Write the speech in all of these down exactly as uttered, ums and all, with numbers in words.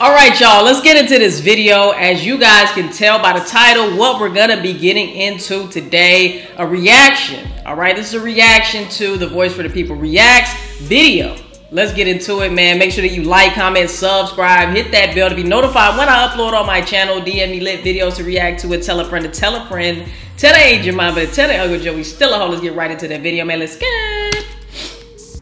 All right, y'all, let's get into this video. As you guys can tell by the title, what we're gonna be getting into today, a reaction. All right, this is a reaction to the Voice for the People Reacts video. Let's get into it, man. Make sure that you like, comment, subscribe, hit that bell to be notified when I upload on my channel. D M me lit videos to react to it. Tell a friend to tell a friend. Tell the age your mama, tell the Uncle Joey, still a hoe. Let's get right into that video, man. Let's go.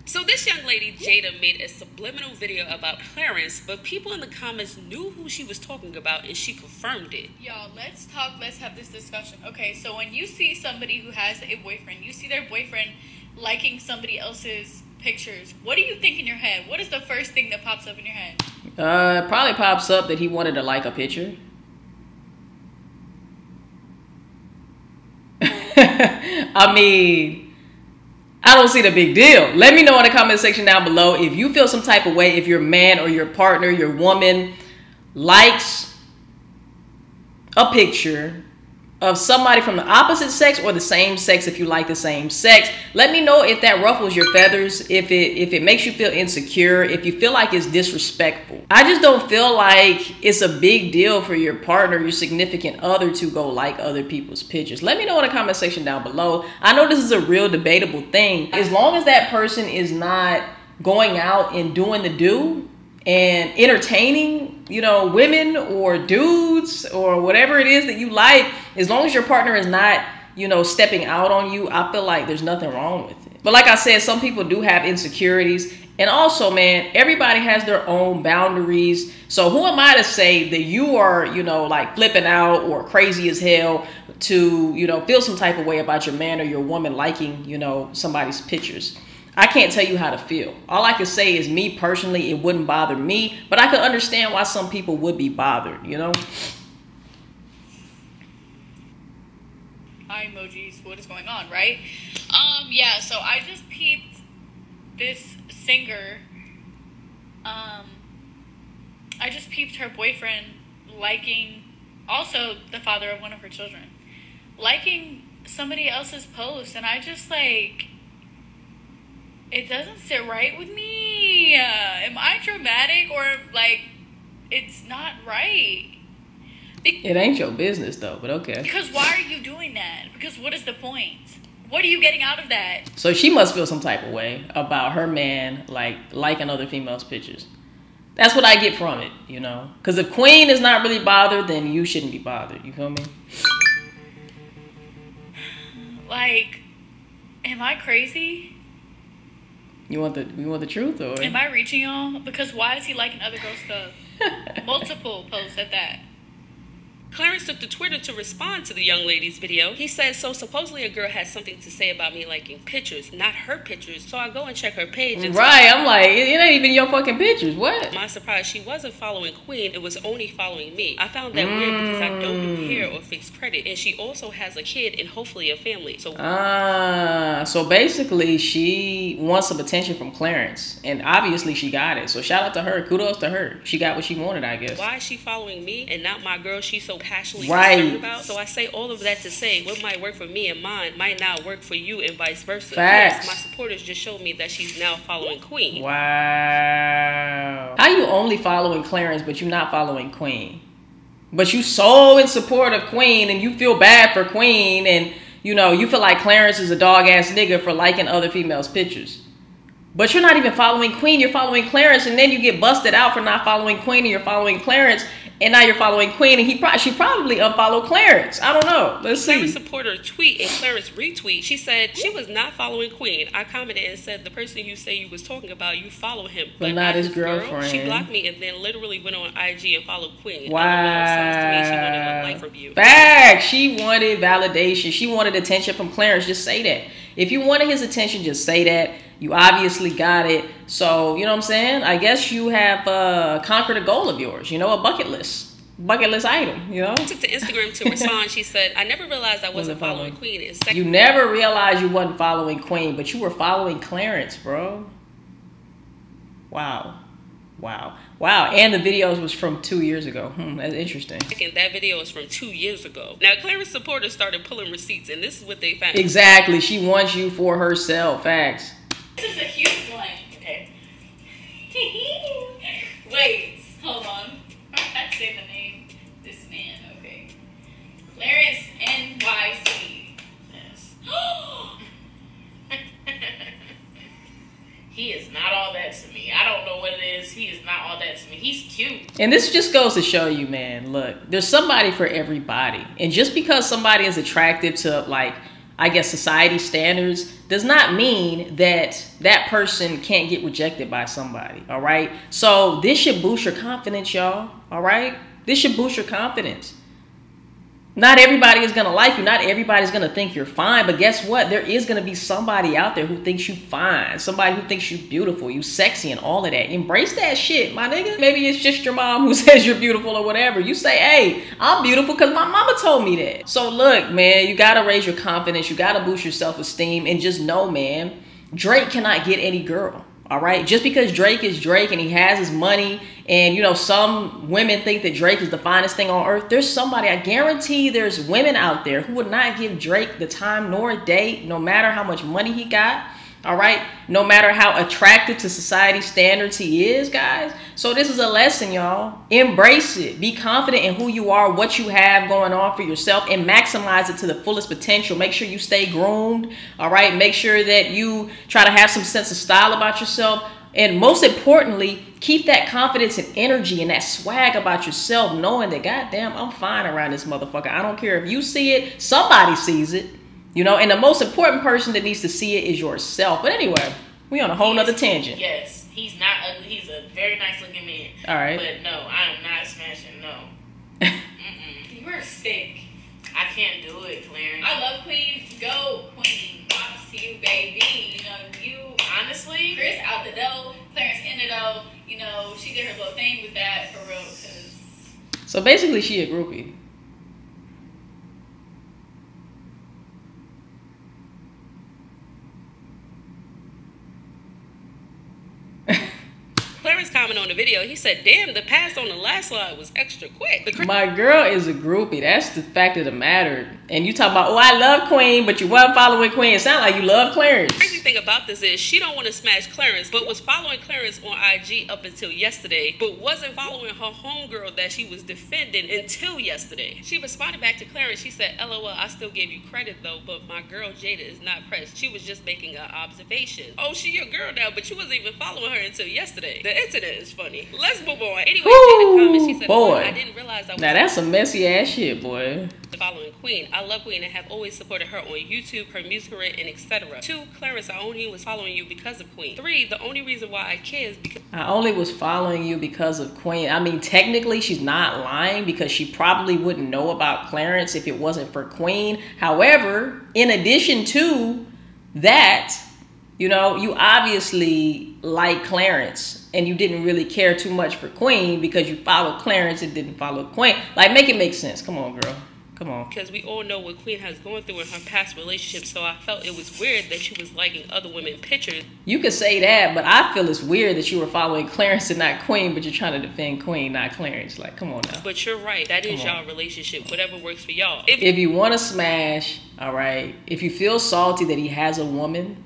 So this young lady, Jada, made a subliminal video about Clarence, but people in the comments knew who she was talking about, and she confirmed it. Y'all, let's talk, let's have this discussion. Okay, so when you see somebody who has a boyfriend, you see their boyfriend liking somebody else's pictures, what do you think in your head? What is the first thing that pops up in your head? Uh, probably pops up that he wanted to like a picture. I mean... I don't see the big deal. Let me know in the comment section down below if you feel some type of way if your man or your partner, your woman, likes a picture of somebody from the opposite sex or the same sex if you like the same sex. Let me know if that ruffles your feathers, if it if it makes you feel insecure, if you feel like it's disrespectful. I just don't feel like it's a big deal for your partner, your significant other, to go like other people's pictures. Let me know in the comment section down below. I know this is a real debatable thing. As long as that person is not going out and doing the do and entertaining, you know, women or dudes or whatever it is that you like, as long as your partner is not, you know, stepping out on you, I feel like there's nothing wrong with it. But like I said, some people do have insecurities. And also, man, everybody has their own boundaries. So who am I to say that you are, you know, like flipping out or crazy as hell to, you know, feel some type of way about your man or your woman liking, you know, somebody's pictures? I can't tell you how to feel. All I can say is me personally, it wouldn't bother me, but I could understand why some people would be bothered, you know? Hi, emojis, what is going on, right? Um, yeah, so I just peeped this singer. Um, I just peeped her boyfriend liking, also the father of one of her children, liking somebody else's post, and I just like... it doesn't sit right with me. Uh, am I dramatic or like it's not right? Be it ain't your business though, but okay. Because why are you doing that? Because what is the point? What are you getting out of that? So she must feel some type of way about her man like liking other females' pictures. That's what I get from it, you know? Because if Queen is not really bothered, then you shouldn't be bothered. You feel me? Like, am I crazy? You want the you want the truth, or am I reaching y'all? Because why is he liking other girls' stuff? Multiple posts at that. Clarence took to Twitter to respond to the young lady's video. He said, so supposedly a girl has something to say about me liking pictures, not her pictures. So I go and check her page. And right, I'm like, it, it ain't even your fucking pictures. What? My surprise, she wasn't following Queen. It was only following me. I found that mm. weird because I don't do hair or fixed credit. And she also has a kid and hopefully a family. So ah, so basically she wants some attention from Clarence. And obviously she got it. So shout out to her. Kudos to her. She got what she wanted, I guess. Why is she following me and not my girl she's so passionately right about? So I say all of that to say what might work for me and mine might not work for you and vice versa. Facts. Yes, my supporters just showed me that she's now following Queen. Wow. How you only following Clarence but you're not following Queen? But you so in support of Queen and you feel bad for Queen and you know you feel like Clarence is a dog ass nigga for liking other females' pictures. But you're not even following Queen, you're following Clarence, and then you get busted out for not following Queen and you're following Clarence. And now you're following Queen, and he pro she probably unfollowed Clarence. I don't know. Let's see. Clarence supporter tweet and Clarence retweet. She said she was not following Queen. I commented and said the person you say you was talking about, you follow him, but, but not his girlfriend. Girl, she blocked me and then literally went on I G and followed Queen. Wow. I don't know, sounds to me she wanted a like from you. Fact. She wanted validation. She wanted attention from Clarence. Just say that. If you wanted his attention, just say that. You obviously got it. So, you know what I'm saying? I guess you have uh, conquered a goal of yours, you know, a bucket list, bucket list item, you know? I took to Instagram to respond. She said, I never realized I wasn't following Queen. You never realized you wasn't following Queen, but you were following Clarence, bro. Wow. Wow. Wow. And the video was from two years ago. Hmm, that's interesting. That video is from two years ago. Now, Clara's supporters started pulling receipts, and this is what they found. Exactly. She wants you for herself. Facts. This is a huge one. Okay. Wait, hold on. that to me. He's cute. And this just goes to show you, man, look, there's somebody for everybody. And just because somebody is attracted to, like, I guess society standards does not mean that that person can't get rejected by somebody. All right. So this should boost your confidence, y'all. All right. This should boost your confidence. Not everybody is going to like you. Not everybody's going to think you're fine. But guess what? There is going to be somebody out there who thinks you fine. Somebody who thinks you beautiful, you sexy and all of that. Embrace that shit, my nigga. Maybe it's just your mom who says you're beautiful or whatever. You say, hey, I'm beautiful because my mama told me that. So look, man, you got to raise your confidence. You got to boost your self-esteem. And just know, man, Drake cannot get any girl. All right. Just because Drake is Drake and he has his money and, you know, some women think that Drake is the finest thing on earth. There's somebody, I guarantee there's women out there who would not give Drake the time nor a date, no matter how much money he got. All right. No matter how attractive to society standards he is, guys. So this is a lesson, y'all. Embrace it. Be confident in who you are, what you have going on for yourself, and maximize it to the fullest potential. Make sure you stay groomed. All right. Make sure that you try to have some sense of style about yourself. And most importantly, keep that confidence and energy and that swag about yourself, knowing that, goddamn, I'm fine around this motherfucker. I don't care if you see it. Somebody sees it. You know, and the most important person that needs to see it is yourself. But anyway, we on a whole nother tangent. Yes, he's not ugly. He's a very nice looking man. All right. But no, I am not smashing, no. Mm-mm. You're sick. I can't do it, Clarence. I love Queen. Go, Queen. Box you, baby. You know, you, honestly. Chris out the dough. Clarence in the dough. You know, she did her little thing with that, for real. Cause... So basically, she a groupie. Comment on the video, he said, damn, the pass on the last slide was extra quick. My girl is a groupie. That's the fact of the matter. And you talk about, oh, I love Queen, but you weren't following Queen. It sounds like you love Clarence. The crazy thing about this is she don't want to smash Clarence, but was following Clarence on I G up until yesterday, but wasn't following her homegirl that she was defending until yesterday. She responded back to Clarence. She said, lol, I still gave you credit though, but my girl Jada is not pressed. She was just making an observation. Oh, she your girl now, but you wasn't even following her until yesterday. The incident is funny. Let's move on. Anyway, ooh, Jada comments, she said, boy, I didn't realize I was now that's a messy ass shit, boy. Following Queen. I love Queen and have always supported her on YouTube, her music career, and et cetera. Two, Clarence, I only was following you because of Queen. Three, the only reason why I care is because I only was following you because of Queen. I mean, technically, she's not lying because she probably wouldn't know about Clarence if it wasn't for Queen. However, in addition to that, you know, you obviously like Clarence and you didn't really care too much for Queen because you followed Clarence and didn't follow Queen. Like, make it make sense. Come on, girl. Come on. Because we all know what Queen has gone through in her past relationship, so I felt it was weird that she was liking other women's pictures. You could say that, but I feel it's weird that you were following Clarence and not Queen, but you're trying to defend Queen, not Clarence. Like, come on now. But you're right. That is y'all relationship. Whatever works for y'all. If, if you want to smash, all right, if you feel salty that he has a woman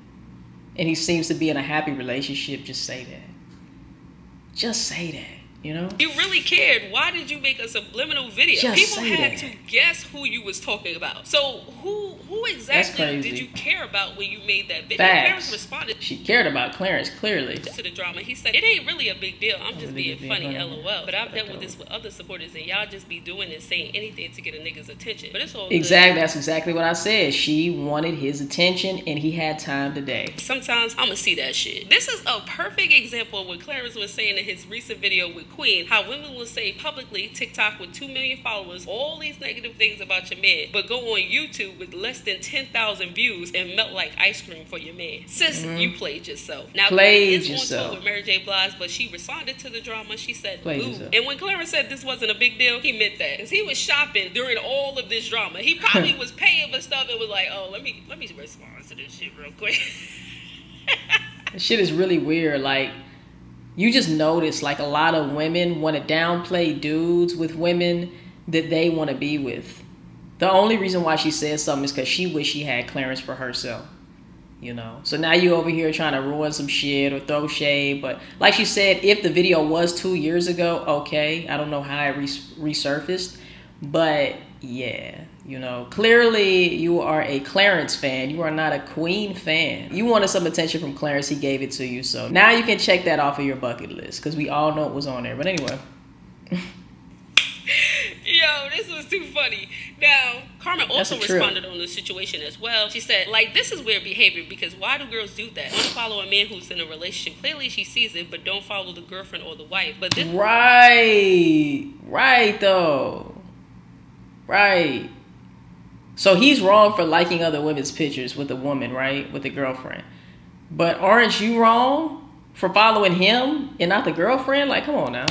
and he seems to be in a happy relationship, just say that. Just say that. You know? You really cared. Why did you make a subliminal video? Just people had that. To guess who you was talking about. So who who exactly did you care about when you made that video? Facts. Clarence responded. She cared about Clarence, clearly. To the drama. He said, it ain't really a big deal. I'm just being funny, lol. But I've dealt with this with other supporters, and y'all just be doing and saying anything to get a nigga's attention. But it's all exactly. Good. That's exactly what I said. She wanted his attention, and he had time today. Sometimes I'ma see that shit. This is a perfect example of what Clarence was saying in his recent video with Queen, how women will say publicly, TikTok with two million followers, all these negative things about your man, but go on YouTube with less than ten thousand views and melt like ice cream for your man. Sis, mm-hmm. You played yourself. Now, played it's yourself. On tour with Mary J. Blige, but she responded to the drama. She said, ooh. And when Clarence said this wasn't a big deal, he meant that. Because he was shopping during all of this drama. He probably was paying for stuff and was like, oh, let me, let me respond to this shit real quick. This shit is really weird. Like, you just notice like a lot of women want to downplay dudes with women that they want to be with. The only reason why she says something is because she wish she had Clarence for herself, you know? So now you over here trying to ruin some shit or throw shade. But like she said, if the video was two years ago, okay. I don't know how it res resurfaced, but yeah, you know, clearly you are a Clarence fan. You are not a Queen fan. You wanted some attention from Clarence. He gave it to you. So now you can check that off of your bucket list because we all know it was on there. But anyway. Yo, this was too funny. Now, Carmen also responded on the situation as well. She said, like, this is weird behavior because why do girls do that? Follow a man who's in a relationship. Clearly she sees it, but don't follow the girlfriend or the wife. But this right. Right, though. Right. So he's wrong for liking other women's pictures with a woman, right? With a girlfriend. But aren't you wrong for following him and not the girlfriend? Like, come on now.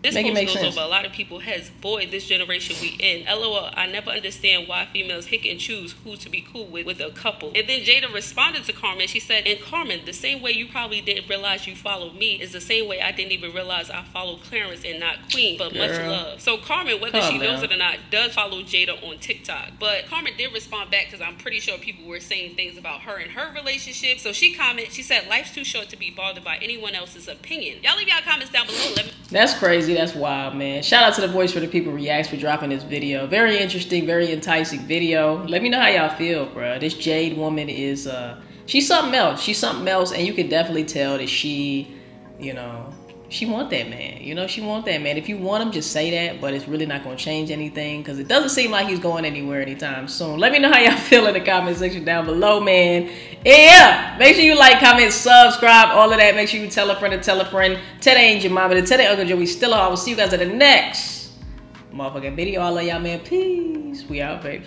This post goes sense. over a lot of people's heads. Boy, this generation we in. L O L, I never understand why females pick and choose who to be cool with with a couple. And then Jada responded to Carmen. She said, and Carmen, the same way you probably didn't realize you followed me is the same way I didn't even realize I followed Clarence and not Queen. But Girl. much love. So Carmen, whether oh, she man. knows it or not, does follow Jada on TikTok. But Carmen did respond back because I'm pretty sure people were saying things about her and her relationship. So she commented, she said, life's too short to be bothered by anyone else's opinion. Y'all leave y'all comments down below. Let me That's crazy. That's wild, man. Shout out to the Voice for the People Reacts for dropping this video. Very interesting, very enticing video. Let me know how y'all feel, bro. This Jade woman is, uh, she's something else. She's something else, and you can definitely tell that she, you know, she want that man. You know, she want that man. If you want him, just say that, but it's really not going to change anything because it doesn't seem like he's going anywhere anytime soon. Let me know how y'all feel in the comment section down below, man. Yeah, make sure you like, comment, subscribe, all of that. Make sure you tell a friend to tell a friend. Tell the angel mama to tell the Uncle Joey still on. I will see you guys at the next motherfucking video. I love y'all, man. Peace. We out, baby.